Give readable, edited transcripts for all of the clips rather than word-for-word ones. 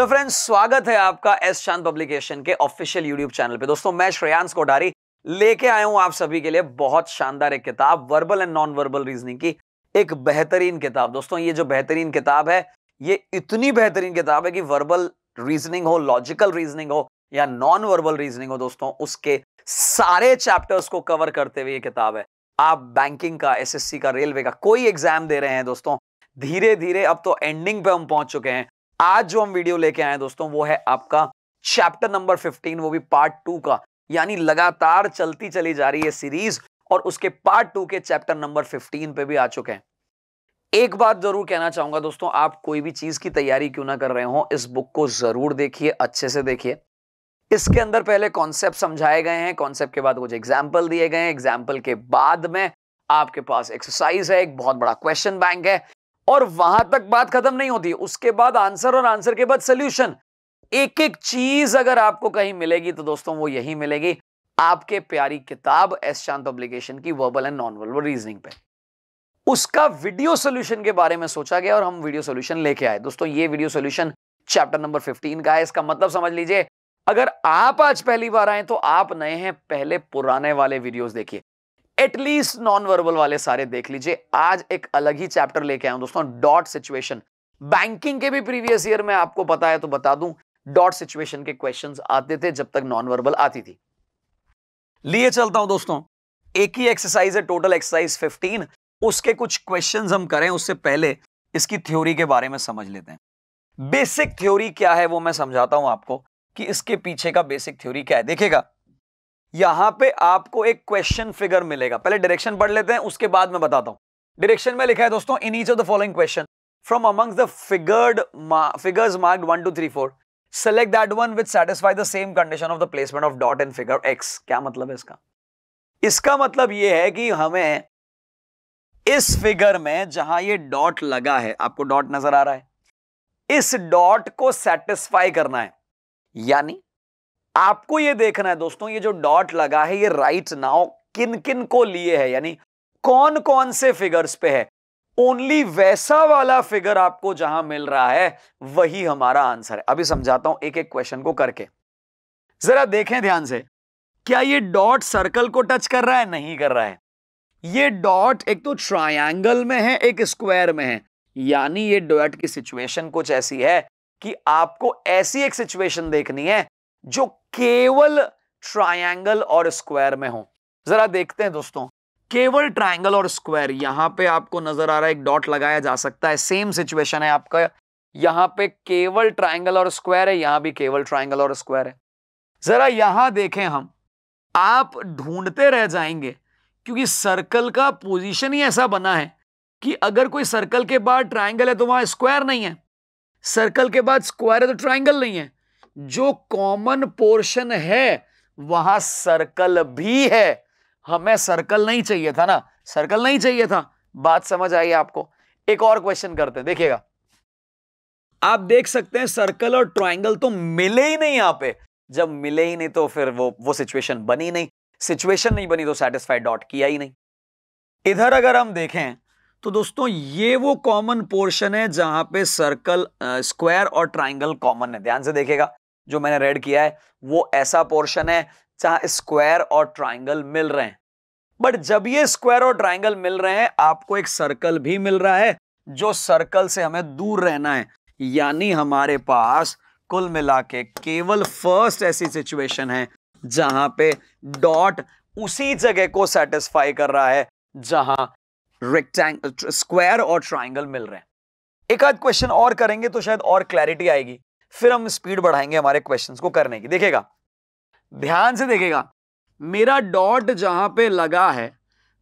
Hello friends, स्वागत है आपका एस चांद पब्लिकेशन के ऑफिशियल यूट्यूब चैनल पे। दोस्तों, मैं श्रेयांश कोठारी लेके आया हूं आप सभी के लिए बहुत शानदार एक किताब, verbal and non verbal reasoning की एक बेहतरीन किताब। दोस्तों, ये जो बेहतरीन किताब है, ये इतनी बेहतरीन किताब है कि वर्बल रीजनिंग हो, लॉजिकल रीजनिंग हो या नॉन वर्बल रीजनिंग हो, दोस्तों उसके सारे चैप्टर्स को कवर करते हुए ये किताब है। आप बैंकिंग का, एसएससी का, रेलवे का कोई एग्जाम दे रहे हैं दोस्तों, धीरे धीरे अब तो एंडिंग पे हम पहुंच चुके हैं। आज जो हम वीडियो लेके आए हैं दोस्तों, वो है आपका चैप्टर नंबर 15, वो भी पार्ट 2 का, यानी लगातार चलती चली जा रही है सीरीज और उसके पार्ट 2 के चैप्टर नंबर 15 पे भी आ चुके हैं। एक बात जरूर कहना चाहूंगा दोस्तों, आप कोई भी चीज की तैयारी क्यों ना कर रहे हो, इस बुक को जरूर देखिए, अच्छे से देखिए। इसके अंदर पहले कॉन्सेप्ट समझाए गए हैं, कॉन्सेप्ट के बाद कुछ एग्जाम्पल दिए गए हैं, एग्जाम्पल के बाद में आपके पास एक्सरसाइज है, एक बहुत बड़ा क्वेश्चन बैंक है और वहां तक बात खत्म नहीं होती, उसके बाद आंसर और आंसर के बाद सॉल्यूशन। एक एक चीज अगर आपको कहीं मिलेगी तो दोस्तों वो यही मिलेगी आपके प्यारी किताब एस चांद पब्लिकेशन की verbal and non verbal reasoning पे। उसका वीडियो सोल्यूशन के बारे में सोचा गया और हम वीडियो सोल्यूशन लेके आए। दोस्तों, ये वीडियो सोल्यूशन चैप्टर नंबर 15 का है। इसका मतलब समझ लीजिए, अगर आप आज पहली बार आए तो आप नए हैं, पहले पुराने वाले वीडियोस देखिए, एटलीस्ट नॉन वर्बल वाले सारे देख लीजिए। आज एक अलग ही चैप्टर लेके आया हूं दोस्तों, डॉट सिचुएशन। बैंकिंग के भी प्रीवियस ईयर में आपको पता है तो बता दूं, डॉट सिचुएशन के क्वेश्चंस आते थे जब तक नॉन वर्बल आती थी। लिए चलता हूं दोस्तों, एक ही एक्सरसाइज है, टोटल एक्सरसाइज 15, उसके कुछ क्वेश्चंस हम करें। उससे पहले इसकी थ्योरी के बारे में समझ लेते हैं। बेसिक थ्योरी क्या है वो मैं समझाता हूं आपको कि इसके पीछे का बेसिक थ्योरी क्या है। देखिएगा, यहां पे आपको एक क्वेश्चन फिगर मिलेगा। पहले डायरेक्शन पढ़ लेते हैं, उसके बाद मैं बताता हूं। डायरेक्शन में लिखा है दोस्तों, in each of the following question from amongst the figures marked 1, 2, 3, 4 select that one which satisfy the same condition of the placement of dot in figure X. क्या मतलब है इसका? इसका मतलब यह है कि हमें इस फिगर में जहां ये डॉट लगा है, आपको डॉट नजर आ रहा है, इस डॉट को सेटिस्फाई करना है। यानी आपको यह देखना है दोस्तों, ये जो डॉट लगा है ये राइट नाउ किन किन को लिए है, यानी कौन कौन से फिगर्स पे है। ओनली वैसा वाला फिगर आपको जहां मिल रहा है वही हमारा आंसर है। अभी समझाता हूं एक एक क्वेश्चन को करके। जरा देखें ध्यान से, क्या ये डॉट सर्कल को टच कर रहा है? नहीं कर रहा है। ये डॉट एक तो ट्राइंगल में है, एक स्क्वायर में है, यानी ये डॉट की सिचुएशन कुछ ऐसी है कि आपको ऐसी एक सिचुएशन देखनी है जो केवल ट्रायंगल और स्क्वायर में हो। जरा देखते हैं दोस्तों, केवल ट्रायंगल और स्क्वायर। यहां पे आपको नजर आ रहा है एक डॉट लगाया जा सकता है, सेम सिचुएशन है आपका। यहां पे केवल ट्रायंगल और स्क्वायर है, यहां भी केवल ट्रायंगल और स्क्वायर है। जरा यहां देखें, हम आप ढूंढते रह जाएंगे क्योंकि सर्कल का पोजिशन ही ऐसा बना है कि अगर कोई सर्कल के बाद ट्राइंगल है तो वहां स्क्वायर नहीं है, सर्कल के बाद स्क्वायर है तो ट्राइंगल नहीं है, जो कॉमन पोर्शन है वहां सर्कल भी है। हमें सर्कल नहीं चाहिए था ना, सर्कल नहीं चाहिए था। बात समझ आई आपको? एक और क्वेश्चन करते हैं, देखिएगा। आप देख सकते हैं सर्कल और ट्राइंगल तो मिले ही नहीं यहां पे। जब मिले ही नहीं तो फिर वो सिचुएशन बनी नहीं, सिचुएशन नहीं बनी तो सैटिस्फाई डॉट किया ही नहीं। इधर अगर हम देखें तो दोस्तों ये वो कॉमन पोर्शन है जहां पे सर्कल, स्क्वायर और ट्राइंगल कॉमन है। ध्यान से देखिएगा, जो मैंने रेड किया है वो ऐसा पोर्शन है जहां स्क्वायर और ट्राइंगल मिल रहे हैं। बट जब ये स्क्वायर और ट्राइंगल मिल रहे हैं, आपको एक सर्कल भी मिल रहा है, जो सर्कल से हमें दूर रहना है। यानी हमारे पास कुल मिला के केवल फर्स्ट ऐसी सिचुएशन है जहां पे डॉट उसी जगह को सेटिस्फाई कर रहा है जहां रेक्टेंगल, स्क्वायर और ट्राइंगल मिल रहे हैं। एक आध क्वेश्चन और करेंगे तो शायद और क्लैरिटी आएगी, फिर हम स्पीड बढ़ाएंगे हमारे क्वेश्चंस को करने की। देखिएगा, ध्यान से देखिएगा, मेरा डॉट जहां पे लगा है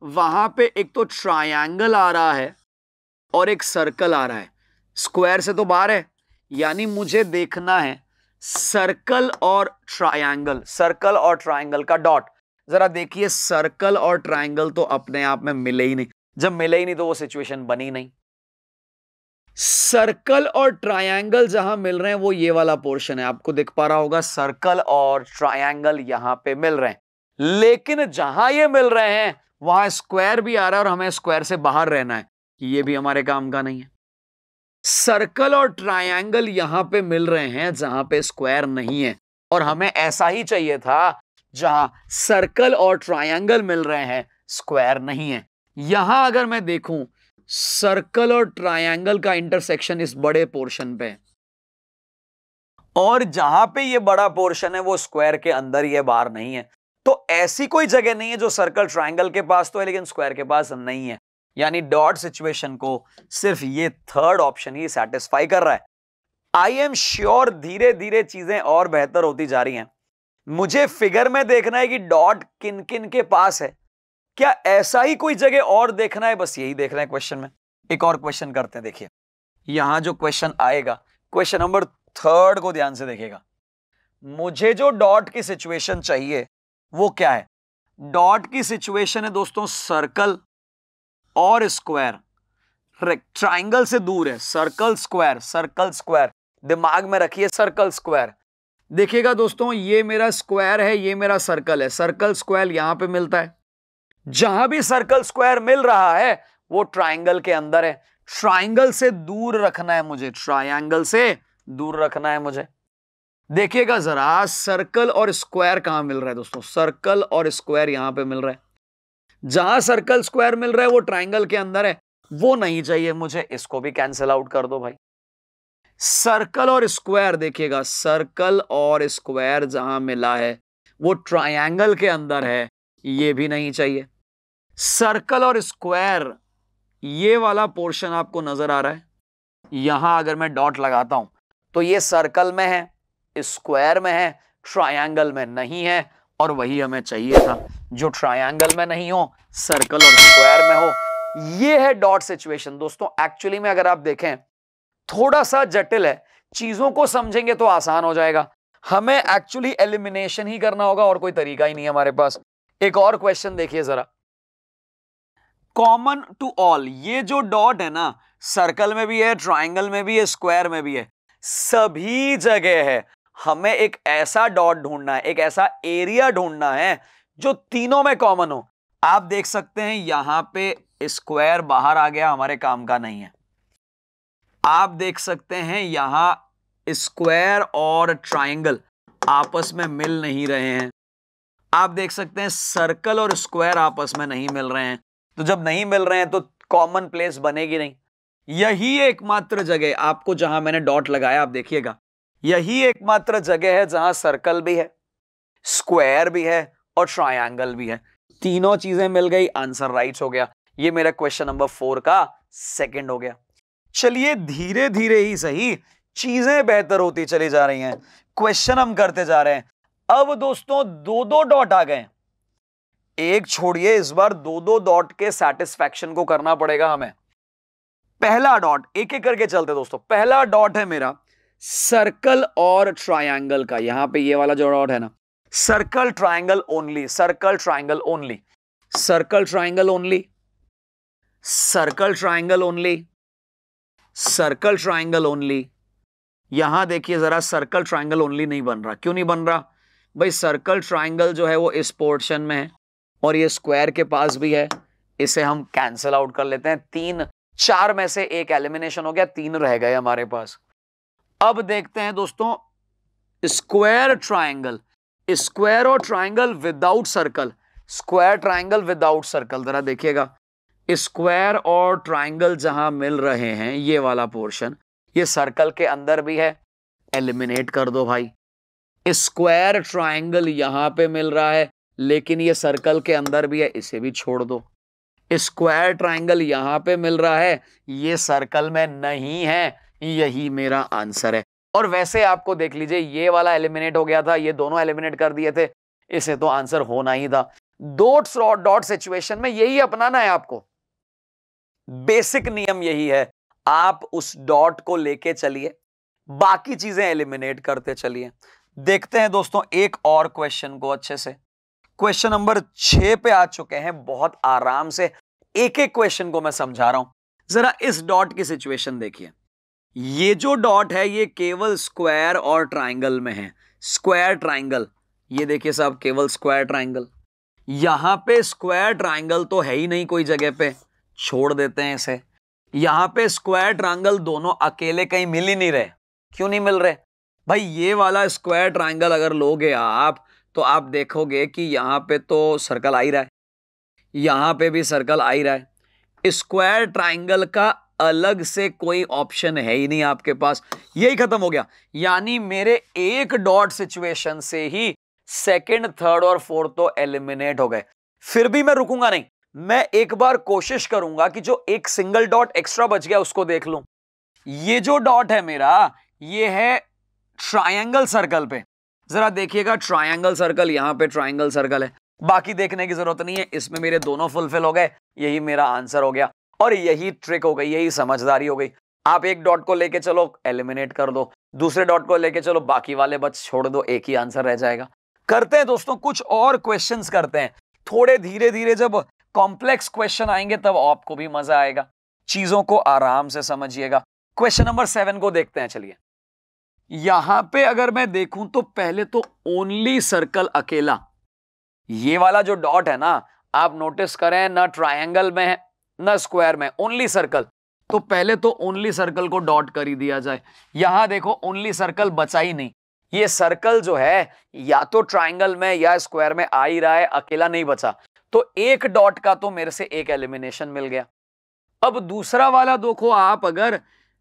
वहां पे एक तो ट्राइंगल आ रहा है और एक सर्कल आ रहा है, स्क्वायर से तो बाहर है। यानी मुझे देखना है सर्कल और ट्राइंगल का डॉट। जरा देखिए, सर्कल और ट्राइंगल तो अपने आप में मिले ही नहीं, जब मिले ही नहीं तो वो सिचुएशन बनी नहीं। सर्कल और ट्रायंगल जहां मिल रहे हैं वो ये वाला पोर्शन है, आपको दिख पा रहा होगा, सर्कल और ट्रायंगल यहां पे मिल रहे हैं। लेकिन जहां ये मिल रहे हैं वहां स्क्वायर भी आ रहा है और हमें स्क्वायर से बाहर रहना है, ये भी हमारे काम का नहीं है। सर्कल और ट्रायंगल यहां पे मिल रहे हैं जहां पे स्क्वायर नहीं है, और हमें ऐसा ही चाहिए था जहां सर्कल और ट्रायंगल मिल रहे हैं स्क्वायर नहीं है। यहां अगर मैं देखूं सर्कल और ट्रायंगल का इंटरसेक्शन इस बड़े पोर्शन पे, और जहां पे ये बड़ा पोर्शन है वो स्क्वायर के अंदर ये बाहर नहीं है, तो ऐसी कोई जगह नहीं है जो सर्कल ट्रायंगल के पास तो है लेकिन स्क्वायर के पास नहीं है। यानी डॉट सिचुएशन को सिर्फ ये थर्ड ऑप्शन ही सैटिस्फाई कर रहा है। आई एम श्योर धीरे धीरे चीजें और बेहतर होती जा रही हैं। मुझे फिगर में देखना है कि डॉट किन किन के पास है, क्या ऐसा ही कोई जगह और देखना है, बस यही देखना है क्वेश्चन में। एक और क्वेश्चन करते हैं, देखिए यहां जो क्वेश्चन आएगा क्वेश्चन नंबर थर्ड को ध्यान से देखिएगा। मुझे जो डॉट की सिचुएशन चाहिए वो क्या है? डॉट की सिचुएशन है दोस्तों सर्कल और स्क्वायर, ट्रायंगल से दूर है, सर्कल स्क्वायर, सर्कल स्क्वायर दिमाग में रखिए, सर्कल स्क्वायर। देखिएगा दोस्तों ये मेरा स्क्वायर है, ये मेरा सर्कल है, सर्कल स्क्वायर यहां पे मिलता है, जहां भी सर्कल स्क्वायर मिल रहा है वो ट्रायंगल के अंदर है, ट्रायंगल से दूर रखना है मुझे, ट्रायंगल से दूर रखना है मुझे। देखिएगा जरा सर्कल और स्क्वायर कहां मिल रहा है दोस्तों, सर्कल और स्क्वायर यहां पे मिल रहा है, जहां सर्कल स्क्वायर मिल रहा है वो ट्रायंगल के अंदर है, वो नहीं चाहिए मुझे, इसको भी कैंसिल आउट कर दो भाई। सर्कल और स्क्वायर देखिएगा, सर्कल और स्क्वायर जहां मिला है वो ट्रायंगल के अंदर है, ये भी नहीं चाहिए। सर्कल और स्क्वायर ये वाला पोर्शन आपको नजर आ रहा है, यहां अगर मैं डॉट लगाता हूं तो ये सर्कल में है, स्क्वायर में है, ट्रायंगल में नहीं है, और वही हमें चाहिए था जो ट्रायंगल में नहीं हो, सर्कल और स्क्वायर में हो। ये है डॉट सिचुएशन दोस्तों। एक्चुअली में अगर आप देखें थोड़ा सा जटिल है, चीजों को समझेंगे तो आसान हो जाएगा, हमें एक्चुअली एलिमिनेशन ही करना होगा और कोई तरीका ही नहीं है हमारे पास। एक और क्वेश्चन देखिए जरा, कॉमन टू ऑल, ये जो डॉट है ना सर्कल में भी है, ट्रायंगल में भी है, स्क्वायर में भी है, सभी जगह है। हमें एक ऐसा डॉट ढूंढना है, एक ऐसा एरिया ढूंढना है जो तीनों में कॉमन हो। आप देख सकते हैं यहां पे स्क्वायर बाहर आ गया, हमारे काम का नहीं है। आप देख सकते हैं यहां स्क्वायर और ट्रायंगल आपस में मिल नहीं रहे हैं। आप देख सकते हैं सर्कल और स्क्वायर आपस में नहीं मिल रहे हैं, तो जब नहीं मिल रहे हैं तो कॉमन प्लेस बनेगी नहीं। यही एकमात्र जगह आपको जहां मैंने डॉट लगाया, आप देखिएगा यही एकमात्र जगह है जहां सर्कल भी है, स्क्वायर भी है और ट्रायंगल भी है, तीनों चीजें मिल गई, आंसर राइट हो गया। ये मेरा क्वेश्चन नंबर 4 का सेकंड हो गया। चलिए धीरे धीरे ही सही चीजें बेहतर होती चली जा रही हैं, क्वेश्चन हम करते जा रहे हैं। अब दोस्तों दो दो डॉट आ गए, एक छोड़िए, इस बार दो दो डॉट के सेटिस्फैक्शन को करना पड़ेगा हमें। पहला डॉट, एक एक करके चलते दोस्तों। पहला डॉट है मेरा सर्कल और ट्रायंगल का, यहां पे ये वाला जो डॉट है ना, circle triangle only, circle triangle only, circle triangle only, circle triangle only, circle triangle only. यहां देखिए जरा सर्कल ट्रायंगल ओनली नहीं बन रहा, क्यों नहीं बन रहा भाई? सर्कल ट्रायंगल जो है वो इस पोर्शन में है और ये स्क्वायर के पास भी है, इसे हम कैंसिल आउट कर लेते हैं। 3-4 में से एक एलिमिनेशन हो गया, 3 रह गए हमारे पास। अब देखते हैं दोस्तों स्क्वायर ट्रायंगल, स्क्वायर और triangle without circle, square triangle without circle. जरा देखिएगा स्क्वायर और ट्रायंगल जहां मिल रहे हैं, ये वाला पोर्शन, ये सर्कल के अंदर भी है, एलिमिनेट कर दो भाई। स्क्वायर ट्रायंगल यहां पे मिल रहा है लेकिन ये सर्कल के अंदर भी है, इसे भी छोड़ दो। स्क्वायर ट्रायंगल यहां पे मिल रहा है, ये सर्कल में नहीं है, यही मेरा आंसर है। और वैसे आपको देख लीजिए ये वाला एलिमिनेट हो गया था, ये दोनों एलिमिनेट कर दिए थे, इसे तो आंसर होना ही था। दो डॉट सिचुएशन में यही अपनाना है आपको, बेसिक नियम यही है, आप उस डॉट को लेके चलिए, बाकी चीजें एलिमिनेट करते चलिए। देखते हैं दोस्तों एक और क्वेश्चन को अच्छे से, क्वेश्चन नंबर 6 पे आ चुके हैं। बहुत आराम से एक एक क्वेश्चन को मैं समझा रहा हूं। जरा इस डॉट की सिचुएशन देखिए, ये जो डॉट है ये केवल स्क्वायर और ट्रायंगल में है, स्क्वायर ट्रायंगल, ये देखिए साहब केवल स्क्वायर ट्रायंगल। यहां पे स्क्वायर ट्रायंगल तो है ही नहीं कोई जगह पे, छोड़ देते हैं इसे। यहाँ पे स्क्वायर ट्रायंगल दोनों अकेले कहीं मिल ही नहीं रहे। क्यों नहीं मिल रहे भाई? ये वाला स्क्वायर ट्रायंगल अगर लोगे आप तो आप देखोगे कि यहाँ पे तो सर्कल आ ही रहा है, यहाँ पे भी सर्कल आ ही रहा है। स्क्वायर ट्रायंगल का अलग से कोई ऑप्शन है ही नहीं आपके पास। यही खत्म हो गया। यानी मेरे एक डॉट सिचुएशन से ही सेकेंड, थर्ड और फोर्थ तो एलिमिनेट हो गए। फिर भी मैं रुकूंगा नहीं, मैं एक बार कोशिश करूंगा कि जो एक सिंगल डॉट एक्स्ट्रा बच गया उसको देख लूं। ये जो डॉट है मेरा ये है ट्रायंगल सर्कल पे। जरा देखिएगा, ट्रायंगल सर्कल, यहाँ पे ट्रायंगल सर्कल है। बाकी देखने की जरूरत नहीं है, इसमें मेरे दोनों फुलफिल हो गए। यही मेरा आंसर हो गया और यही ट्रिक हो गई, यही समझदारी हो गई। आप एक डॉट को लेके चलो एलिमिनेट कर दो, दूसरे डॉट को लेके चलो, बाकी वाले बच छोड़ दो, एक ही आंसर रह जाएगा। करते हैं दोस्तों कुछ और क्वेश्चंस करते हैं। थोड़े धीरे धीरे जब कॉम्प्लेक्स क्वेश्चन आएंगे तब आपको भी मजा आएगा, चीजों को आराम से समझिएगा। क्वेश्चन नंबर 7 को देखते हैं। चलिए, यहां पे अगर मैं देखूं तो पहले तो ओनली सर्कल अकेला, ये वाला जो डॉट है ना, आप नोटिस करें ना ट्रायंगल में है ना स्क्वायर में, ओनली सर्कल। तो पहले तो ओनली सर्कल को डॉट कर ही दिया जाए। यहां देखो ओनली सर्कल बचा ही नहीं। ये सर्कल जो है या तो ट्रायंगल में या स्क्वायर में आ ही रहा है, अकेला नहीं बचा। तो एक डॉट का तो मेरे से एक एलिमिनेशन मिल गया। अब दूसरा वाला देखो आप, अगर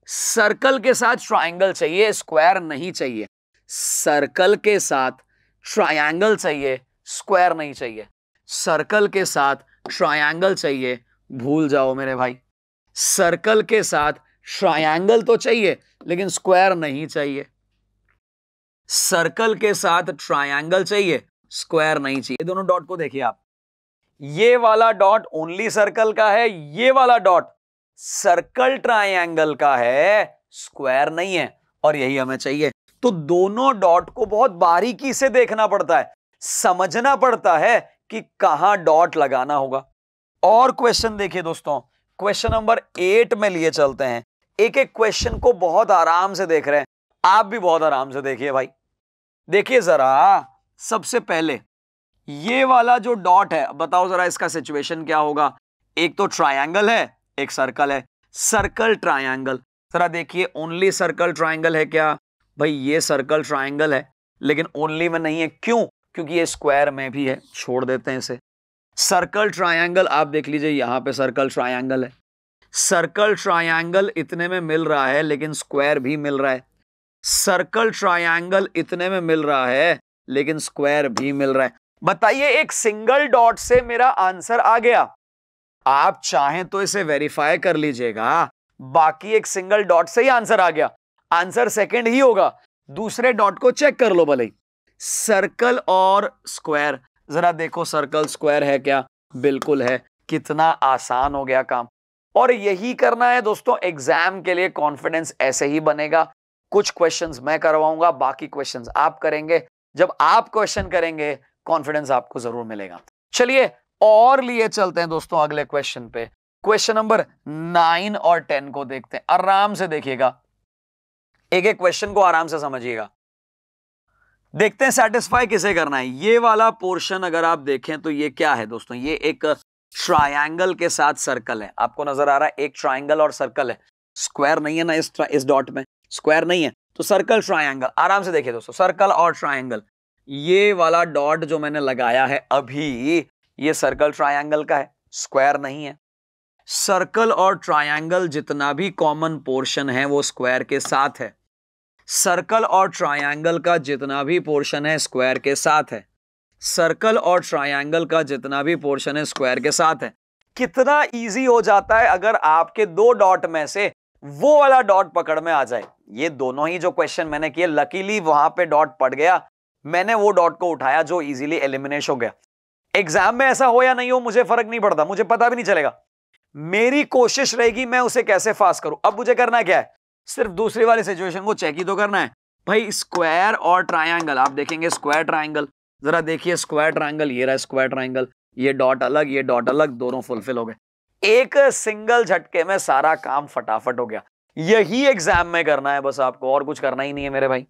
सर्कल के साथ ट्रायंगल चाहिए, स्क्वायर नहीं चाहिए, सर्कल के साथ ट्रायंगल चाहिए, स्क्वायर नहीं चाहिए, सर्कल के साथ ट्रायंगल चाहिए, भूल जाओ मेरे भाई। सर्कल के साथ ट्रायंगल तो चाहिए लेकिन स्क्वायर नहीं चाहिए, सर्कल के साथ ट्रायंगल चाहिए, स्क्वायर नहीं चाहिए। दोनों डॉट को देखिए आप, ये वाला डॉट ओनली सर्कल का है, ये वाला डॉट सर्कल ट्रायंगल का है, स्क्वायर नहीं है और यही हमें चाहिए। तो दोनों डॉट को बहुत बारीकी से देखना पड़ता है, समझना पड़ता है कि कहां डॉट लगाना होगा। और क्वेश्चन देखिए दोस्तों, क्वेश्चन नंबर 8 में लिए चलते हैं। एक एक क्वेश्चन को बहुत आराम से देख रहे हैं, आप भी बहुत आराम से देखिए भाई। देखिए जरा, सबसे पहले ये वाला जो डॉट है, बताओ जरा इसका सिचुएशन क्या होगा। एक तो ट्रायंगल है, एक सर्कल है, सर्कल ट्रायंगल। जरा देखिए, ओनली सर्कल ट्रायंगल है क्या भाई? ये सर्कल ट्रायंगल है लेकिन ओनली में नहीं है। क्यों? क्योंकि ये स्क्वायर में भी है, छोड़ देते हैं इसे। सर्कल ट्रायंगल आप देख लीजिए, यहाँ पे सर्कल ट्रायंगल है, सर्कल ट्रायंगल इतने में मिल रहा है लेकिन स्क्वायर भी मिल रहा है, सर्कल ट्रायंगल इतने में मिल रहा है लेकिन स्क्वायर भी मिल रहा है। बताइए, एक सिंगल डॉट से मेरा आंसर आ गया। आप चाहें तो इसे वेरीफाई कर लीजिएगा, बाकी एक सिंगल डॉट से ही आंसर आ गया, आंसर सेकंड ही होगा। दूसरे डॉट को चेक कर लो भले ही। सर्कल और स्क्वायर, जरा देखो सर्कल स्क्वायर है क्या? बिल्कुल है। कितना आसान हो गया काम। और यही करना है दोस्तों एग्जाम के लिए, कॉन्फिडेंस ऐसे ही बनेगा। कुछ क्वेश्चंस मैं करवाऊंगा, बाकी क्वेश्चंस आप करेंगे। जब आप क्वेश्चन करेंगे कॉन्फिडेंस आपको जरूर मिलेगा। चलिए और लिए चलते हैं दोस्तों अगले क्वेश्चन पे। क्वेश्चन नंबर 9 और 10 को देखते हैं। आराम से देखिएगा, एक एक क्वेश्चन को आराम से समझिएगा। देखते हैं सेटिस्फाई किसे करना है। ये वाला पोर्शन अगर आप देखें तो ये क्या है दोस्तों? ये एक ट्रायंगल के साथ सर्कल है, आपको नजर आ रहा है, एक ट्रायंगल और सर्कल है। स्क्वायर नहीं है ना इस डॉट में, स्क्वायर नहीं है तो सर्कल ट्रायंगल। आराम से देखिए दोस्तों, सर्कल और ट्रायंगल। ये वाला डॉट जो मैंने लगाया है अभी, ये सर्कल ट्रायंगल का है, स्क्वायर नहीं है। सर्कल और ट्रायंगल जितना भी कॉमन पोर्शन है वो स्क्वायर के साथ है, सर्कल और ट्रायंगल का जितना भी पोर्शन है स्क्वायर के साथ है, सर्कल और ट्रायंगल का जितना भी पोर्शन है स्क्वायर के साथ है। कितना इजी हो जाता है अगर आपके दो डॉट में से वो वाला डॉट पकड़ में आ जाए। ये दोनों ही जो क्वेश्चन मैंने किए, लकीली वहां पे डॉट पड़ गया, मैंने वो डॉट को उठाया जो इजीली एलिमिनेट हो गया। एग्जाम में ऐसा हो या नहीं हो मुझे फर्क नहीं पड़ता, मुझे पता भी नहीं चलेगा। मेरी कोशिश रहेगी मैं उसे कैसे फास्ट करूं। अब मुझे करना क्या है? सिर्फ दूसरी वाली सिचुएशन को चेक ही तो करना है भाई। स्क्वायर और ट्रायंगल आप देखेंगे, स्क्वायर ट्रायंगल, जरा देखिए स्क्वायर ट्रायंगल, ये रहा स्क्वायर ट्रायंगल, ये डॉट अलग, ये डॉट अलग, दोनों फुलफिल हो गए। एक सिंगल झटके में सारा काम फटाफट हो गया। यही एग्जाम में करना है बस आपको, और कुछ करना ही नहीं है मेरे भाई।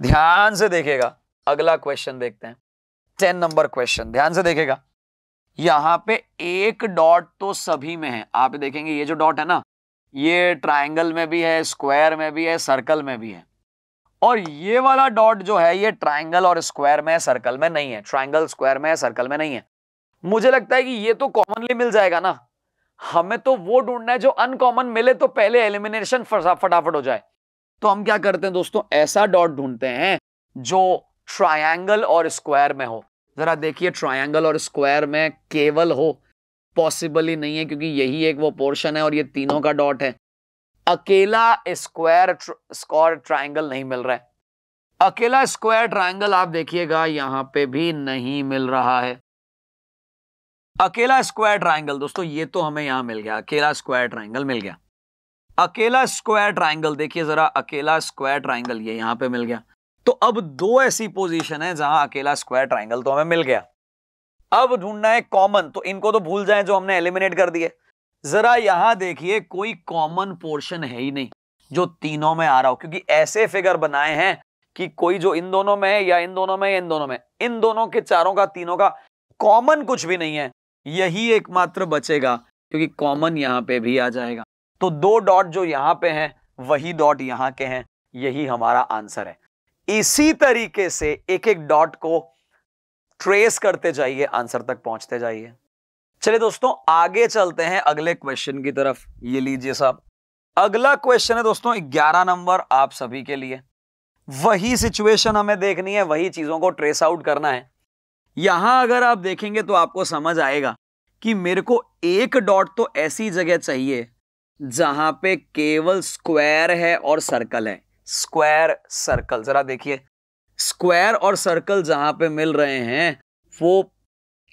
ध्यान से देखिएगा, अगला क्वेश्चन देखते हैं, 10 नंबर क्वेश्चन। ध्यान से देखेगा, यहाँ पे एक डॉट तो सभी में है। आप देखेंगे ये जो डॉट है ना, ये ट्रायंगल में भी है, स्क्वायर में भी है, सर्कल में भी है। और ये वाला डॉट जो है ये ट्रायंगल और स्क्वायर में है, सर्कल में नहीं है। ट्रायंगल स्क्वायर में है, सर्कल में नहीं है। मुझे लगता है कि ये तो कॉमनली मिल जाएगा ना, हमें तो वो ढूंढना है जो अनकॉमन मिले तो पहले एलिमिनेशन फटाफट हो जाए। तो हम क्या करते हैं दोस्तों, ऐसा डॉट ढूंढते हैं जो ट्रायंगल और स्क्वायर में हो। जरा देखिए, ट्रायंगल और स्क्वायर में केवल हो पॉसिबल ही नहीं है, क्योंकि यही एक वो पोर्शन है और ये तीनों का डॉट है। अकेला स्क्वायर ट्रायंगल नहीं मिल रहा है, अकेला स्क्वायर ट्रायंगल आप देखिएगा यहां पे भी नहीं मिल रहा है। अकेला स्क्वायर ट्रायंगल दोस्तों ये तो हमें यहां मिल गया, अकेला स्क्वायर ट्रायंगल मिल गया। अकेला स्क्वायर ट्रायंगल देखिए जरा, अकेला स्क्वायर ट्रायंगल ये यहां पे मिल गया। तो अब दो ऐसी पोजीशन है जहां अकेला स्क्वायर ट्रायंगल तो हमें मिल गया। अब ढूंढना है कॉमन, तो इनको तो भूल जाए जो हमने एलिमिनेट कर दिए। जरा यहां देखिए, कोई कॉमन पोर्शन है ही नहीं जो तीनों में आ रहा हो, क्योंकि ऐसे फिगर बनाए हैं कि कोई जो इन दोनों में है या इन दोनों में या इन दोनों में, इन दोनों के चारों का तीनों का कॉमन कुछ भी नहीं है। यही एकमात्र बचेगा क्योंकि कॉमन यहां पे भी आ जाएगा। तो दो डॉट जो यहां पे हैं वही डॉट यहां के हैं, यही हमारा आंसर है। इसी तरीके से एक एक डॉट को ट्रेस करते जाइए, आंसर तक पहुंचते जाइए। चलिए दोस्तों आगे चलते हैं अगले क्वेश्चन की तरफ। ये लीजिए साहब, अगला क्वेश्चन है दोस्तों 11 नंबर आप सभी के लिए। वही सिचुएशन हमें देखनी है, वही चीजों को ट्रेस आउट करना है। यहां अगर आप देखेंगे तो आपको समझ आएगा कि मेरे को एक डॉट तो ऐसी जगह चाहिए जहां पे केवल स्क्वायर है और सर्कल है। स्क्वायर सर्कल, जरा देखिए, स्क्वायर और सर्कल जहां पे मिल रहे हैं वो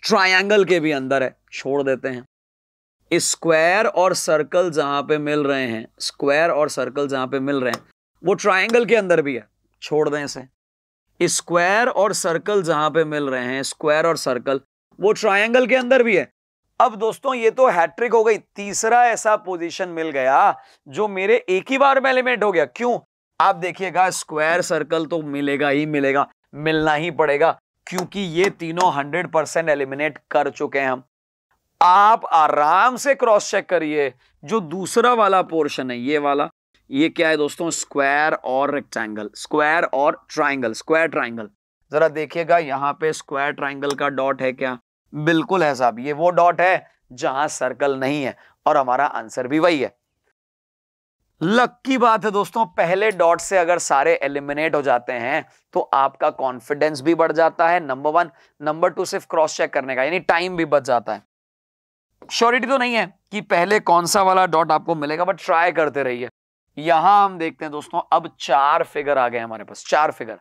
ट्रायंगल के भी अंदर है, छोड़ देते हैं। स्क्वायर और सर्कल जहां पे मिल रहे हैं, स्क्वायर और सर्कल जहां पे मिल रहे हैं वो ट्रायंगल के अंदर भी है, छोड़ दें इसे। स्क्वायर और सर्कल जहां पे मिल रहे हैं, स्क्वायर और सर्कल वो ट्रायंगल के अंदर भी है। अब दोस्तों ये तो हैट्रिक हो गई, तीसरा ऐसा पोजीशन मिल गया जो मेरे एक ही बार में एलिमिनेट हो गया। क्यों? आप देखिएगा स्क्वायर सर्कल तो मिलेगा ही मिलेगा, मिलना ही पड़ेगा, क्योंकि ये तीनों 100% एलिमिनेट कर चुके हैं हम। आप आराम से क्रॉस चेक करिए जो दूसरा वाला पोर्शन है, ये वाला, ये क्या है दोस्तों, स्क्वायर और रेक्टेंगल, स्क्वायर और ट्राइंगल, स्क्वायर ट्राइंगल। जरा देखिएगा यहां पर स्क्वायर ट्राइंगल का डॉट है क्या? बिल्कुल है साहब, ये वो डॉट है जहां सर्कल नहीं है और हमारा आंसर भी वही है। लक की बात है दोस्तों, पहले डॉट से अगर सारे एलिमिनेट हो जाते हैं तो आपका कॉन्फिडेंस भी बढ़ जाता है, नंबर 1। नंबर 2 सिर्फ क्रॉस चेक करने का यानी टाइम भी बच जाता है। श्योरिटी तो नहीं है कि पहले कौन सा वाला डॉट आपको मिलेगा, बट ट्राई करते रहिए। यहां हम देखते हैं दोस्तों, अब 4 फिगर आ गए हमारे पास, 4 फिगर।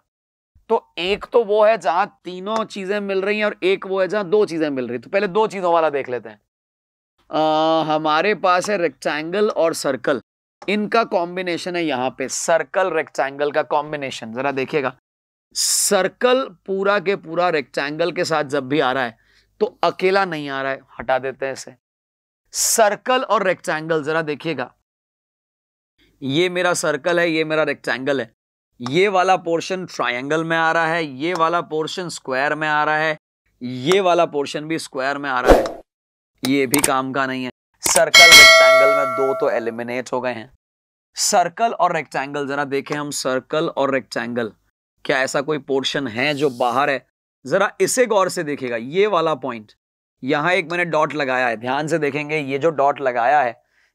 तो एक तो वो है जहां तीनों चीजें मिल रही हैं और एक वो है जहां 2 चीजें मिल रही हैं। तो पहले 2 चीजों वाला देख लेते हैं। हमारे पास है रेक्टेंगल और सर्कल, इनका कॉम्बिनेशन है यहां पे, सर्कल रेक्टेंगल का कॉम्बिनेशन। जरा देखिएगा, सर्कल पूरा के पूरा रेक्टेंगल के साथ जब भी आ रहा है तो अकेला नहीं आ रहा है, हटा देते हैं इसे। सर्कल और रेक्टेंगल, जरा देखिएगा, ये मेरा सर्कल है, ये मेरा रेक्टेंगल है, ये वाला पोर्शन ट्रायंगल में आ रहा है, ये वाला पोर्शन स्क्वायर में आ रहा है, ये वाला पोर्शन भी स्क्वायर में आ रहा है, ये भी काम का नहीं है। सर्कल रेक्टेंगल में 2 तो एलिमिनेट हो गए हैं। सर्कल और रेक्टेंगल, जरा देखें हम, सर्कल और रेक्टेंगल क्या ऐसा कोई पोर्शन है जो बाहर है? जरा इसे गौर से देखिएगा, ये वाला पॉइंट, यहाँ एक मैंने डॉट लगाया है, ध्यान से देखेंगे ये जो डॉट लगाया है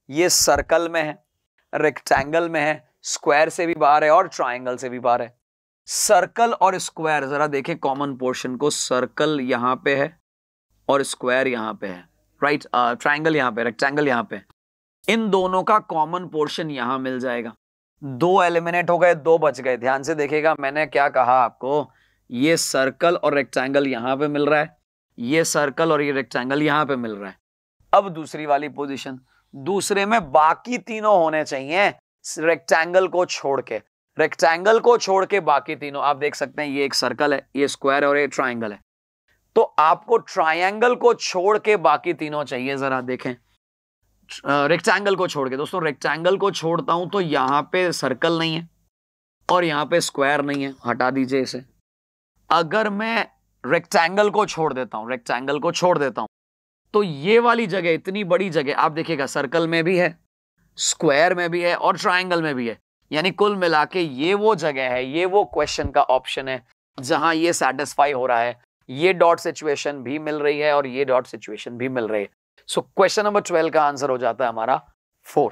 ये सर्कल में है, रेक्टेंगल में है, स्क्वायर से भी बाहर है और ट्रायंगल से भी बाहर है। सर्कल और स्क्वायर, जरा देखें कॉमन पोर्शन को, सर्कल यहाँ पे है और स्क्वायर यहाँ पे है, राइट, ट्रायंगल यहाँ पे, रेक्टेंगल यहाँ पे, इन दोनों का कॉमन पोर्शन यहाँ मिल जाएगा। 2 एलिमिनेट हो गए, 2 बच गए। ध्यान से देखेगा मैंने क्या कहा आपको, ये सर्कल और रेक्टेंगल यहाँ पे मिल रहा है, ये सर्कल और ये रेक्टेंगल यहाँ पे मिल रहा है। अब दूसरी वाली पोजिशन, दूसरे में बाकी तीनों होने चाहिए रेक्टेंगल को छोड़ के, रेक्टेंगल को छोड़ के बाकी तीनों। आप देख सकते हैं ये एक सर्कल है, ये स्क्वायर है और ये ट्रायंगल है। तो आपको ट्रायंगल को छोड़ के बाकी तीनों चाहिए। जरा देखें रेक्टेंगल को छोड़ के दोस्तों, रेक्टेंगल को छोड़ता हूं तो यहां पे सर्कल नहीं है और यहां पे स्क्वायर नहीं है, हटा दीजिए इसे। अगर मैं रेक्टेंगल को छोड़ देता हूं, रेक्टेंगल को छोड़ देता हूं तो ये वाली जगह, इतनी बड़ी जगह, आप देखिएगा सर्कल में भी है, स्क्वायर में भी है और ट्राइंगल में भी है। यानी कुल मिला के ये वो जगह है, ये वो क्वेश्चन का ऑप्शन है जहां ये सेटिस्फाई हो रहा है, ये डॉट सिचुएशन भी मिल रही है और ये डॉट सिचुएशन भी मिल रही है। सो क्वेश्चन नंबर 12 का आंसर हो जाता है हमारा 4।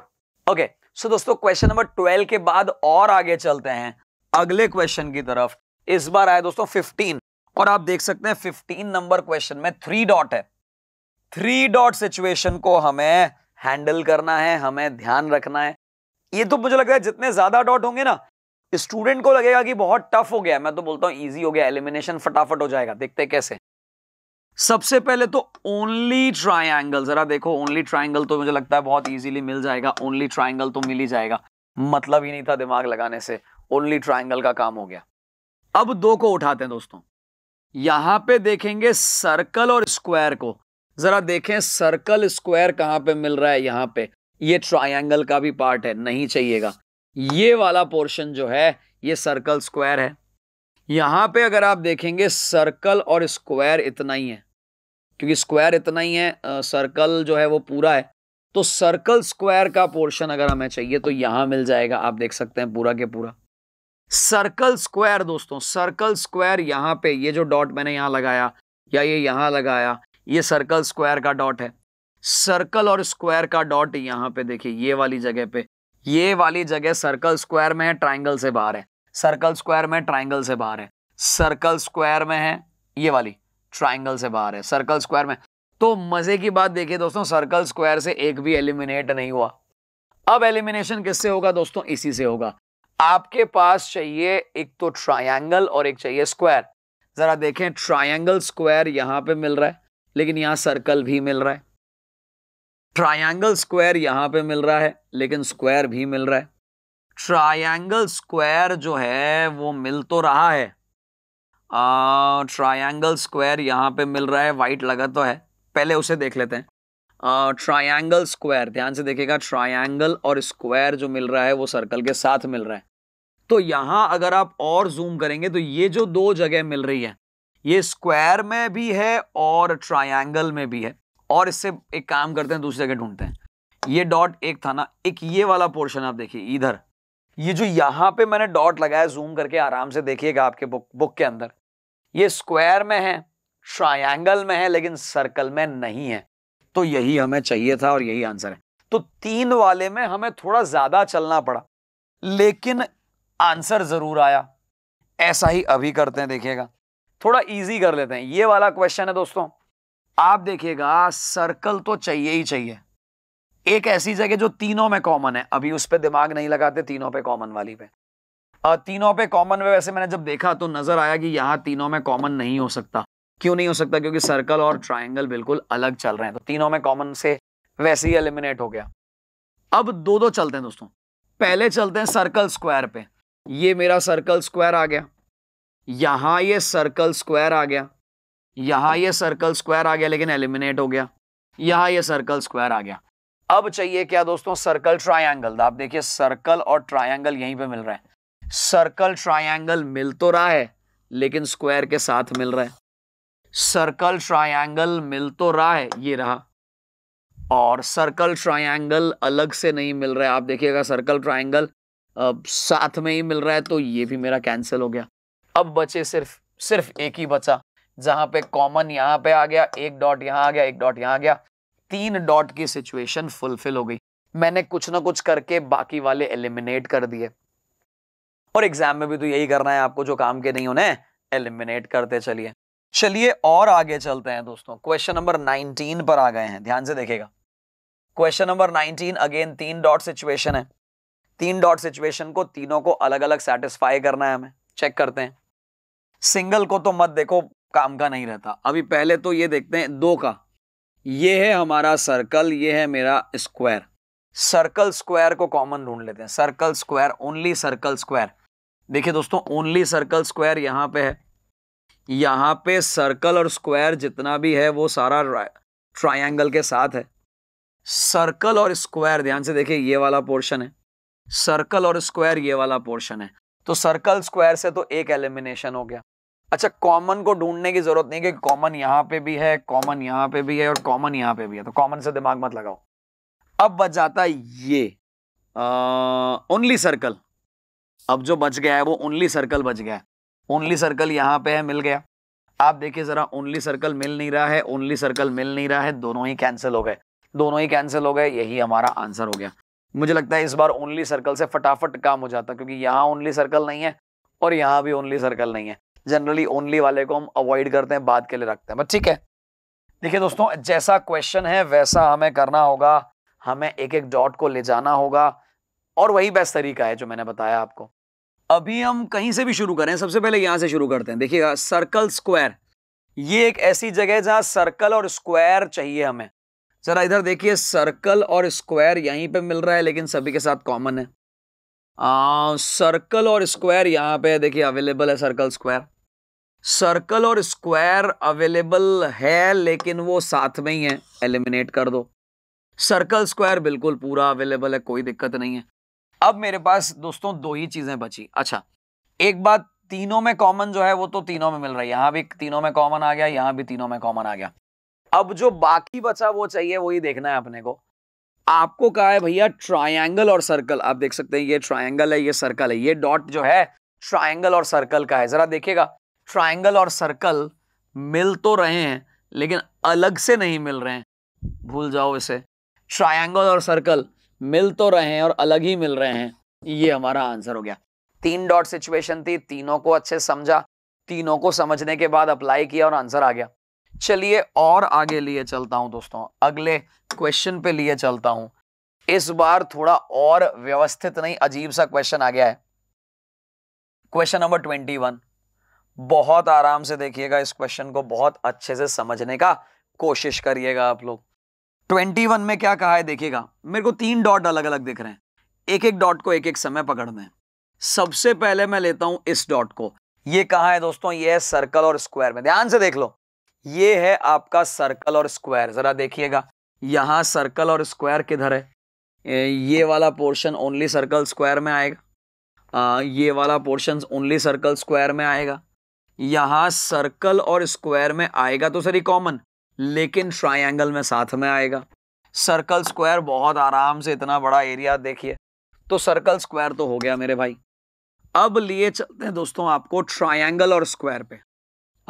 ओके, सो दोस्तों क्वेश्चन नंबर 12 के बाद और आगे चलते हैं अगले क्वेश्चन की तरफ। इस बार आए दोस्तों 15 और आप देख सकते हैं 15 नंबर क्वेश्चन में 3 डॉट है। 3 डॉट सिचुएशन को हमें हैंडल करना है, हमें ध्यान रखना है। ये तो मुझे लगता है जितने ज्यादा डॉट होंगे ना स्टूडेंट को लगेगा कि बहुत टफ हो गया, मैं तो बोलता हूं इजी हो गया, एलिमिनेशन फटाफट हो जाएगा। देखते कैसे। सबसे पहले तो ओनली ट्राइंगल, जरा देखो ओनली ट्राइंगल तो मुझे लगता है बहुत इजीली मिल जाएगा। ओनली ट्राइंगल तो मिल ही जाएगा, मतलब ही नहीं था दिमाग लगाने से, ओनली ट्राइंगल का काम हो गया। अब 2 को उठाते हैं दोस्तों, यहां पे देखेंगे सर्कल और स्क्वायर को। जरा देखें सर्कल स्क्वायर कहां पे मिल रहा है, यहां पे। ये ट्राइंगल का भी पार्ट है, नहीं चाहिएगा। ये वाला पोर्शन जो है ये सर्कल स्क्वायर है। यहां पे अगर आप देखेंगे सर्कल और स्क्वायर इतना ही है, क्योंकि स्क्वायर इतना ही है, सर्कल जो है वो पूरा है। तो सर्कल स्क्वायर का पोर्शन अगर हमें चाहिए तो यहां मिल जाएगा, आप देख सकते हैं पूरा के पूरा सर्कल स्क्वायर। दोस्तों सर्कल स्क्वायर यहां पे, ये जो डॉट मैंने यहां लगाया या ये यहां लगाया, ये सर्कल स्क्वायर का डॉट है। सर्कल और स्क्वायर का डॉट यहां पे देखिए, ये वाली जगह पे। ये वाली जगह सर्कल स्क्वायर में है, ट्राइंगल से बाहर है। सर्कल स्क्वायर में ट्राइंगल से बाहर है। सर्कल स्क्वायर में है, ये वाली ट्राइंगल से बाहर है। सर्कल स्क्वायर में तो मजे की बात देखिए दोस्तों, सर्कल स्क्वायर से एक भी एलिमिनेट नहीं हुआ। अब एलिमिनेशन किससे होगा दोस्तों? इसी से होगा। आपके पास चाहिए एक तो ट्राइंगल और एक चाहिए स्क्वायर। जरा देखें ट्राइंगल स्क्वायर यहां पे मिल रहा है, लेकिन यहां सर्कल भी मिल रहा है। ट्राइंगल स्क्वायर यहां पे मिल रहा है, लेकिन स्क्वायर भी मिल रहा है। ट्राइंगल स्क्वायर जो है वो मिल तो रहा है, ट्राइंगल स्क्वायर यहाँ पे मिल रहा है, वाइट लगा तो है, पहले उसे देख लेते हैं। ट्राइंगल स्क्वायर ध्यान से देखिएगा, ट्राइंगल और स्क्वायर जो मिल रहा है वो सर्कल के साथ मिल रहा है। तो यहाँ अगर आप और जूम करेंगे तो ये जो 2 जगह मिल रही है ये स्क्वायर में भी है और ट्राइंगल में भी है। और इससे एक काम करते हैं, दूसरी जगह ढूंढते हैं। ये डॉट एक था ना, एक ये वाला पोर्शन आप देखिए इधर, ये जो यहाँ पे मैंने डॉट लगाया, जूम करके आराम से देखिएगा आपके बुक के अंदर। ये स्क्वायर में है, ट्राइंगल में है, लेकिन सर्कल में नहीं है। तो यही हमें चाहिए था और यही आंसर है। तो 3 वाले में हमें थोड़ा ज्यादा चलना पड़ा, लेकिन आंसर जरूर आया। ऐसा ही अभी करते हैं, देखिएगा थोड़ा इजी कर लेते हैं। ये वाला क्वेश्चन है दोस्तों, आप देखिएगा सर्कल तो चाहिए ही चाहिए, एक ऐसी जगह जो तीनों में कॉमन है। अभी उस पर दिमाग नहीं लगाते, तीनों पे कॉमन वाली पे। तीनों पे कॉमन में वैसे मैंने जब देखा तो नजर आया कि यहाँ तीनों में कॉमन नहीं हो सकता। क्यों नहीं हो सकता? क्योंकि सर्कल और ट्राइंगल बिल्कुल अलग चल रहे हैं। तो तीनों में कॉमन से वैसे ही एलिमिनेट हो गया। अब 2-2 चलते हैं दोस्तों। पहले चलते हैं सर्कल स्क्वायर पे। ये मेरा सर्कल स्क्वायर आ गया, यहाँ ये सर्कल स्क्वायर आ गया, यहाँ ये सर्कल स्क्वायर आ गया, लेकिन एलिमिनेट हो गया। यहाँ ये सर्कल स्क्वायर आ गया। अब चाहिए क्या दोस्तों? Circle triangle. आप देखिए सर्कल और ट्राइंगल यहीं पे मिल रहा है। सर्कल ट्राइंगल मिल तो रहा है, लेकिन स्क्वायर के साथ मिल रहा है। सर्कल ट्राइंगल मिल तो रहा है, ये रहा, और सर्कल ट्राइंगल अलग से नहीं मिल रहा है। आप देखिएगा सर्कल ट्राइंगल साथ में ही मिल रहा है, तो ये भी मेरा कैंसिल हो गया। अब बचे सिर्फ एक ही बचा, जहां पे कॉमन यहाँ पे आ गया, एक डॉट यहाँ आ गया, एक डॉट यहाँ आ गया। 3 डॉट की सिचुएशन फुलफिल हो गई। मैंने कुछ ना कुछ करके बाकी वाले एलिमिनेट कर दिए। और एग्जाम में भी तो यही करना है आपको, जो काम के नहीं होने एलिमिनेट करते चलिए। चलिए और आगे चलते हैं दोस्तों, क्वेश्चन नंबर 19 पर आ गए हैं। ध्यान से देखिएगा question number 19, again 3 dot situation है। 3 डॉट सिचुएशन को तीनों को अलग अलग सेटिस्फाई करना है हमें। चेक करते हैं। सिंगल को तो मत देखो, काम का नहीं रहता। अभी पहले तो ये देखते हैं 2 का। ये है हमारा सर्कल, ये है मेरा स्क्वायर। सर्कल स्क्वायर को कॉमन ढूंढ लेते हैं। Circle square, only circle square. देखिए दोस्तों ओनली सर्कल स्क्वायर यहाँ पे है। यहाँ पे सर्कल और स्क्वायर जितना भी है वो सारा ट्राइंगल के साथ है। सर्कल और स्क्वायर ध्यान से देखिए, ये वाला पोर्शन है। सर्कल और स्क्वायर ये वाला पोर्शन है। तो सर्कल स्क्वायर से तो एक एलिमिनेशन हो गया। अच्छा, कॉमन को ढूंढने की जरूरत नहीं, क्योंकि कॉमन यहाँ पे भी है, कॉमन यहाँ पे भी है, और कॉमन यहाँ पे भी है। तो कॉमन से दिमाग मत लगाओ। अब बच जाता है ये ओनली सर्कल, अब जो बच गया है वो ओनली सर्कल बच गया है। ओनली सर्कल यहाँ पे है, मिल गया। आप देखिए जरा, ओनली सर्कल मिल नहीं रहा है, ओनली सर्कल मिल नहीं रहा है, दोनों ही कैंसिल हो गए, दोनों ही कैंसिल हो गए, यही हमारा आंसर हो गया। मुझे लगता है इस बार ओनली सर्कल से फटाफट काम हो जाता, क्योंकि यहाँ ओनली सर्कल नहीं है और यहाँ भी ओनली सर्कल नहीं है। जनरली ओनली वाले को हम अवॉइड करते हैं, बाद के लिए रखते हैं, बट ठीक है। देखिए दोस्तों, जैसा क्वेश्चन है वैसा हमें करना होगा, हमें एक एक डॉट को ले जाना होगा और वही बेस्ट तरीका है जो मैंने बताया आपको। अभी हम कहीं से भी शुरू करें, सबसे पहले यहाँ से शुरू करते हैं। देखिएगा, सर्कल स्क्वायर, ये एक ऐसी जगह है जहाँ सर्कल और स्क्वायर चाहिए हमें। जरा इधर देखिए, सर्कल और स्क्वायर यहीं पे मिल रहा है, लेकिन सभी के साथ कॉमन है। सर्कल और स्क्वायर यहाँ पे देखिए अवेलेबल है, सर्कल स्क्वायर, सर्कल और स्क्वायर अवेलेबल है, लेकिन वो साथ में ही है, एलिमिनेट कर दो। सर्कल स्क्वायर बिल्कुल पूरा अवेलेबल है, कोई दिक्कत नहीं है। अब मेरे पास दोस्तों दो ही चीजें बची। अच्छा, एक बात, तीनों में कॉमन जो है वो तो तीनों में मिल रहा है, यहाँ भी तीनों में कॉमन आ गया, यहाँ भी तीनों में कॉमन आ गया। अब जो बाकी बचा वो चाहिए, वही देखना है अपने को। आपको कहा है भैया ट्रायंगल और सर्कल, आप देख सकते हैं ये ट्रायंगल है, ये सर्कल है, ये डॉट जो है ट्रायंगल और सर्कल का है। जरा देखिएगा, ट्रायंगल और सर्कल मिल तो रहे हैं लेकिन अलग से नहीं मिल रहे हैं, भूल जाओ इसे। ट्रायंगल और सर्कल मिल तो रहे हैं और अलग ही मिल रहे हैं, ये हमारा आंसर हो गया। तीन डॉट सिचुएशन थी, तीनों को अच्छे समझा, तीनों को समझने के बाद अप्लाई किया और आंसर आ गया। चलिए और आगे लिए चलता हूं दोस्तों, अगले क्वेश्चन पे लिए चलता हूं। इस बार थोड़ा और व्यवस्थित नहीं, अजीब सा क्वेश्चन आ गया है, क्वेश्चन नंबर 21। बहुत आराम से देखिएगा, इस क्वेश्चन को बहुत अच्छे से समझने का कोशिश करिएगा आप लोग। 21 में क्या कहा है देखिएगा, मेरे को तीन डॉट अलग अलग दिख रहे हैं, एक एक डॉट को एक एक समय पकड़ना है। सबसे पहले मैं लेता हूं इस डॉट को, ये कहा है दोस्तों, ये है सर्कल और स्क्वायर में, ध्यान से देख लो, ये है आपका सर्कल और स्क्वायर। जरा देखिएगा, यहाँ सर्कल और स्क्वायर किधर है, ये वाला पोर्शन ओनली सर्कल स्क्वायर में आएगा, ये वाला पोर्शन ओनली सर्कल स्क्वायर में आएगा, यहाँ सर्कल और स्क्वायर में आएगा तो सर कॉमन, लेकिन ट्रायंगल में साथ में आएगा। सर्कल स्क्वायर बहुत आराम से, इतना बड़ा एरिया देखिए, तो सर्कल स्क्वायर तो हो गया मेरे भाई। अब लिए चलते हैं दोस्तों आपको ट्रायंगल और स्क्वायर पे,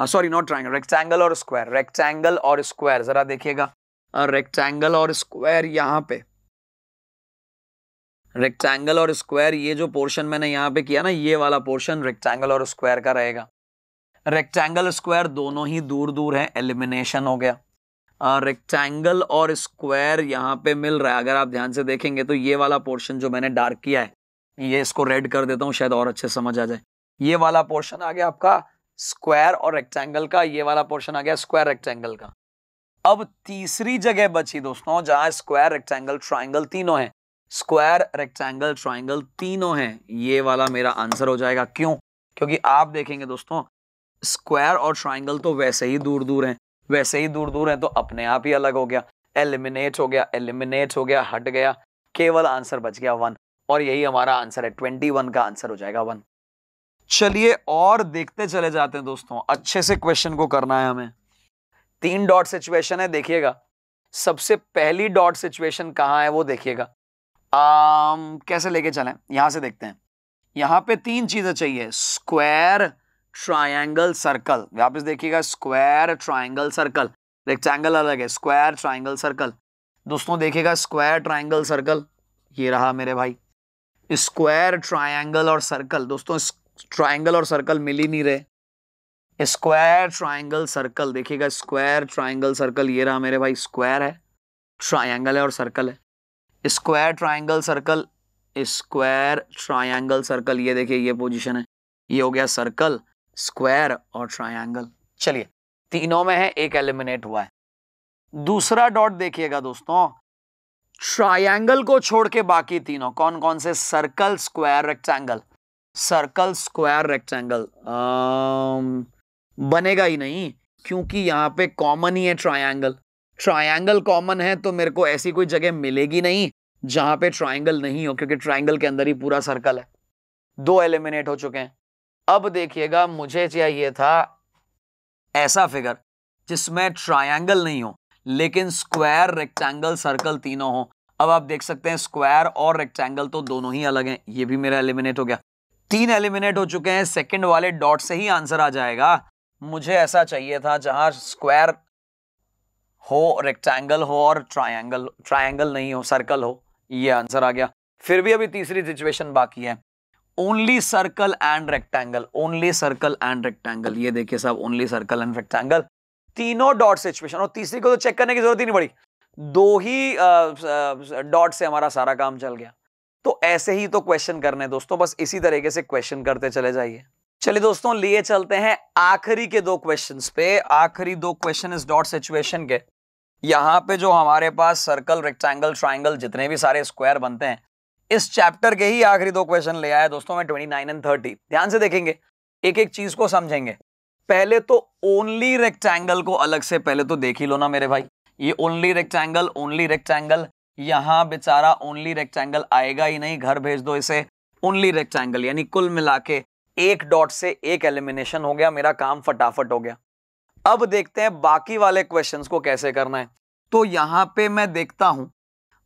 सॉरी नॉट ट्रायंगल, रेक्टेंगल और स्क्वायर, रेक्टेंगल और स्क्वायर। जरा देखिएगा, रेक्टेंगल और स्क्वायर यहाँ पे, रेक्टेंगल और स्क्वायर, ये जो पोर्शन मैंने यहाँ पे किया ना, ये वाला पोर्शन रेक्टेंगल और स्क्वायर का रहेगा। रेक्टेंगल स्क्वायर दोनों ही दूर दूर हैं, एलिमिनेशन हो गया। रेक्टेंगल और स्क्वायर यहाँ पे मिल रहा है, अगर आप ध्यान से देखेंगे तो ये वाला पोर्शन जो मैंने डार्क किया है, ये इसको रेड कर देता हूँ, शायद और अच्छे समझ आ जाए। ये वाला पोर्शन आ गया आपका स्क्वायर और रेक्टेंगल का, ये वाला पोर्शन आ गया स्क्वायर रेक्टेंगल का। अब तीसरी जगह बची दोस्तों, जहां स्क्वायर रेक्टेंगल ट्रायंगल तीनों हैं, स्क्वायर रेक्टेंगल ट्रायंगल तीनों हैं, ये वाला मेरा आंसर हो जाएगा। क्यों? क्योंकि आप देखेंगे दोस्तों, स्क्वायर और ट्रायंगल तो वैसे ही दूर दूर हैं, वैसे ही दूर दूर हैं, तो अपने आप ही अलग हो गया, एलिमिनेट हो गया, एलिमिनेट हो गया, हट गया, केवल आंसर बच गया 1, और यही हमारा आंसर है। 21 का आंसर हो जाएगा 1। चलिए और देखते चले जाते हैं दोस्तों, अच्छे से क्वेश्चन को करना है हमें। तीन डॉट सिचुएशन है, देखिएगा सबसे पहली डॉट सिचुएशन कहाँ है वो देखिएगा। कैसे लेके चलें, यहाँ से देखते हैं। यहाँ पे तीन चीजें चाहिए, स्क्वायर ट्रायंगल सर्कल, वापस देखिएगा, स्क्वायर ट्रायंगल सर्कल, रेक्टेंगल अलग है, स्क्वायर ट्रायंगल सर्कल। दोस्तों देखिएगा, स्क्वायर ट्रायंगल सर्कल ये रहा मेरे भाई, स्क्वायर ट्रायंगल और सर्कल। दोस्तों ट्रायंगल और सर्कल मिल ही नहीं रहे, स्क्वायर ट्रायंगल सर्कल, देखिएगा स्क्वायर ट्रायंगल सर्कल ये रहा मेरे भाई, स्क्वायर है, ट्रायंगल है और सर्कल है, square triangle circle, square triangle circle, ये देखिए ये पोजीशन है, ये हो गया सर्कल, स्क्वायर और ट्रायंगल। चलिए तीनों में है, एक एलिमिनेट हुआ है। दूसरा डॉट देखिएगा दोस्तों, ट्रायंगल को छोड़ के बाकी तीनों कौन कौन से, circle square rectangle, circle square rectangle बनेगा ही नहीं, क्योंकि यहाँ पे कॉमन ही है ट्रायंगल। ट्रायंगल कॉमन है तो मेरे को ऐसी कोई जगह मिलेगी नहीं जहाँ पे ट्रायंगल नहीं हो, क्योंकि ट्रायंगल के अंदर ही पूरा सर्कल है। दो एलिमिनेट हो चुके हैं। अब देखिएगा, मुझे चाहिए था ऐसा फिगर जिसमें ट्रायंगल नहीं हो लेकिन स्क्वायर रेक्टेंगल सर्कल तीनों हो। अब आप देख सकते हैं स्क्वायर और रेक्टेंगल तो दोनों ही अलग हैं, ये भी मेरा एलिमिनेट हो गया। तीन एलिमिनेट हो चुके हैं, सेकंड वाले डॉट से ही आंसर आ जाएगा। मुझे ऐसा चाहिए था जहां स्क्वायर हो, रेक्टेंगल हो और ट्रायंगल नहीं हो, सर्कल हो। ये आंसर आ गया। फिर भी अभी तीसरी सिचुएशन बाकी है, only circle and rectangle, only circle and rectangle. ये देखिए साहब, ओनली सर्कल एंड रेक्टेंगल, तीनों डॉट सिचुएशन। और तीसरी को तो चेक करने की जरूरत ही नहीं पड़ी, दो ही डॉट से हमारा सारा काम चल गया। तो ऐसे ही तो क्वेश्चन करने दोस्तों, बस इसी तरीके से क्वेश्चन करते चले जाइए। चलिए दोस्तों, लिए चलते हैं आखिरी के दो क्वेश्चंस पे। आखिरी दो क्वेश्चन इस डॉट सिचुएशन के। यहाँ पे जो हमारे पास सर्कल, रेक्टेंगल, ट्राइंगल, जितने भी सारे स्क्वायर बनते हैं, इस चैप्टर के ही आखिरी दो क्वेश्चन ले आया दोस्तों मैं 29 एंड 30। ध्यान से देखेंगे, एक एक चीज को समझेंगे। पहले तो ओनली रेक्टेंगल को अलग से पहले तो देख ही लो ना मेरे भाई, ये ओनली रेक्टेंगल। यहाँ बेचारा ओनली रेक्टेंगल आएगा ही नहीं, घर भेज दो इसे। ओनली रेक्टेंगल यानी कुल मिला के एक डॉट से एक एलिमिनेशन हो गया, मेरा काम फटाफट हो गया। अब देखते हैं बाकी वाले क्वेश्चन को कैसे करना है। तो यहाँ पे मैं देखता हूं,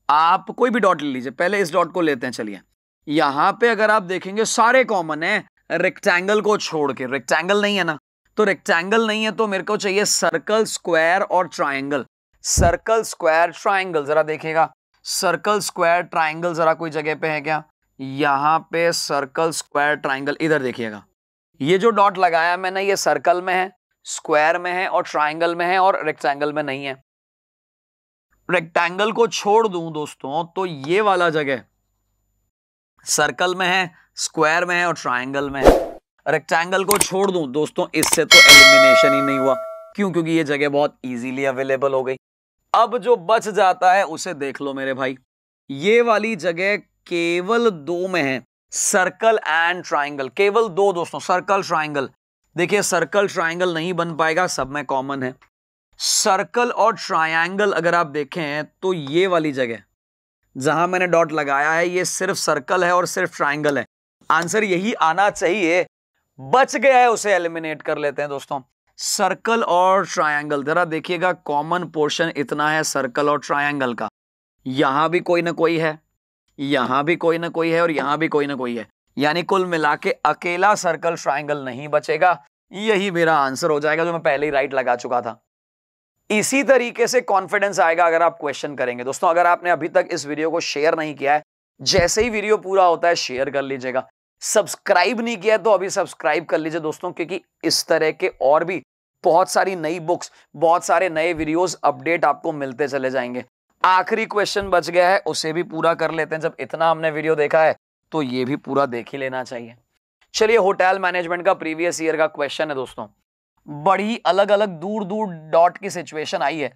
आप कोई भी डॉट ले लीजिए, पहले इस डॉट को लेते हैं। चलिए, यहाँ पे अगर आप देखेंगे सारे कॉमन है रेक्टेंगल को छोड़ के। रेक्टेंगल नहीं है ना, तो रेक्टेंगल नहीं है तो मेरे को चाहिए सर्कल, स्क्वायर और ट्राइंगल। सर्कल, स्क्वायर, ट्राइंगल, जरा देखिएगा, सर्कल, स्क्वायर, ट्राइंगल जरा कोई जगह पे है क्या? यहाँ पे सर्कल, स्क्वायर, ट्राइंगल, इधर देखिएगा। ये जो डॉट लगाया मैंने, ये सर्कल में है, स्क्वायर में है और ट्राइंगल में है, और रेक्टेंगल में नहीं है। रेक्टेंगल को छोड़ दूं दोस्तों तो ये वाला जगह सर्कल में है, स्क्वायर में है और ट्राइंगल में है। रेक्टेंगल को छोड़ दूं दोस्तों, इससे तो एलिमिनेशन ही नहीं हुआ, क्यों? क्योंकि ये जगह बहुत इजीली अवेलेबल हो गई। अब जो बच जाता है उसे देख लो मेरे भाई, ये वाली जगह केवल दो में है, सर्कल एंड ट्राइंगल, केवल दो दोस्तों, सर्कल, ट्राइंगल। देखिए सर्कल, ट्राइंगल नहीं बन पाएगा, सब में कॉमन है। सर्कल और ट्रायंगल अगर आप देखें तो ये वाली जगह जहां मैंने डॉट लगाया है, ये सिर्फ सर्कल है और सिर्फ ट्रायंगल है, आंसर यही आना चाहिए। बच गया है उसे एलिमिनेट कर लेते हैं दोस्तों। सर्कल और ट्रायंगल जरा देखिएगा, कॉमन पोर्शन इतना है सर्कल और ट्रायंगल का, यहां भी कोई ना कोई है, यहां भी कोई ना कोई है और यहां भी कोई ना कोई है, यानी कुल मिला के अकेला सर्कल, ट्रायंगल नहीं बचेगा। यही मेरा आंसर हो जाएगा जो मैं पहले ही राइट लगा चुका था। इसी तरीके से कॉन्फिडेंस आएगा अगर आप क्वेश्चन करेंगे दोस्तों। अगर आपने अभी तक इस वीडियो को शेयर नहीं किया है, जैसे ही वीडियो पूरा होता है शेयर कर लीजिएगा। सब्सक्राइब नहीं किया है तो अभी सब्सक्राइब कर लीजिए दोस्तों, क्योंकि इस तरह के और भी बहुत सारी नई बुक्स, बहुत सारे नए वीडियोस, अपडेट आपको मिलते चले जाएंगे। आखिरी क्वेश्चन बच गया है, उसे भी पूरा कर लेते हैं। जब इतना हमने वीडियो देखा है तो ये भी पूरा देख ही लेना चाहिए। चलिए, होटल मैनेजमेंट का प्रीवियस ईयर का क्वेश्चन है दोस्तों। बड़ी अलग अलग दूर दूर डॉट की सिचुएशन आई है,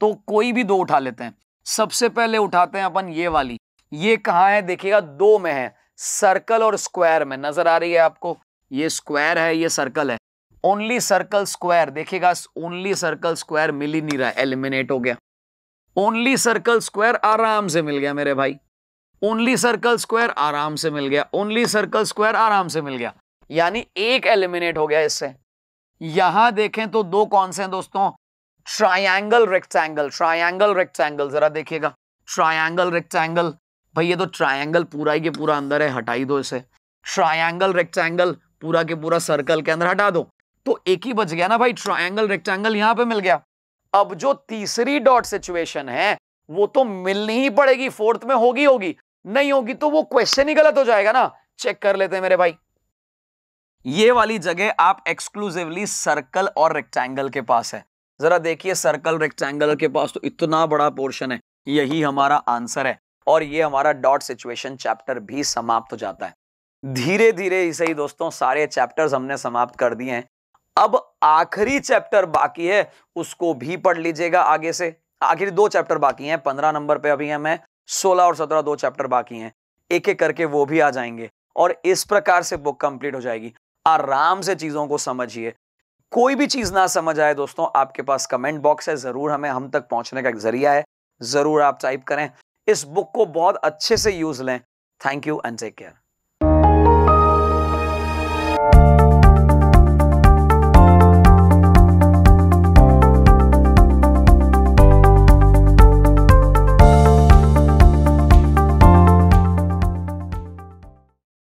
तो कोई भी दो उठा लेते हैं। सबसे पहले उठाते हैं अपन ये वाली, ये कहाँ है? देखिएगा दो में है, सर्कल और स्क्वायर में, नजर आ रही है आपको, ये स्क्वायर है, ये सर्कल है। ओनली सर्कल, स्क्वायर, देखिएगा ओनली सर्कल, स्क्वायर मिल ही नहीं रहा, एलिमिनेट हो गया। ओनली सर्कल, स्क्वायर आराम से मिल गया मेरे भाई, ओनली सर्कल, स्क्वायर आराम से मिल गया, ओनली सर्कल, स्क्वायर आराम से मिल गया, यानी एक एलिमिनेट हो गया इससे। यहां देखें तो दो कौन से हैं दोस्तों? ट्रायंगल, रेक्टेंगल, ट्रायंगल, रेक्टेंगल, जरा देखिएगा, ट्रायंगल, रेक्टेंगल, भाई ये तो ट्रायंगल पूरा ही के पूरा अंदर है, हटाई दो इसे। ट्रायंगल, रेक्टेंगल पूरा के पूरा सर्कल के अंदर, हटा दो, तो एक ही बच गया ना भाई, ट्रायंगल, रेक्टेंगल यहां पे मिल गया। अब जो तीसरी डॉट सिचुएशन है वो तो मिलनी ही पड़ेगी, फोर्थ में होगी होगी, नहीं होगी तो वो क्वेश्चन ही गलत हो जाएगा ना। चेक कर लेते हैं मेरे भाई, ये वाली जगह आप एक्सक्लूसिवली सर्कल और रेक्टेंगल के पास है, जरा देखिए सर्कल, रेक्टेंगल के पास तो इतना बड़ा पोर्शन है, यही हमारा आंसर है। और ये हमारा डॉट सिचुएशन चैप्टर भी समाप्त हो जाता है। धीरे धीरे ही सही दोस्तों सारे चैप्टर्स हमने समाप्त कर दिए हैं। अब आखिरी चैप्टर बाकी है, उसको भी पढ़ लीजिएगा आगे से। आखिरी दो चैप्टर बाकी हैं, 15 नंबर पे अभी हमें 16 और 17 दो चैप्टर बाकी हैं, एक एक करके वो भी आ जाएंगे और इस प्रकार से बुक कंप्लीट हो जाएगी। आराम से चीजों को समझिए, कोई भी चीज ना समझ आए दोस्तों, आपके पास कमेंट बॉक्स है, जरूर हमें हम तक पहुंचने का एक जरिया है, जरूर आप टाइप करें। इस बुक को बहुत अच्छे से यूज लें। Thank you and take care.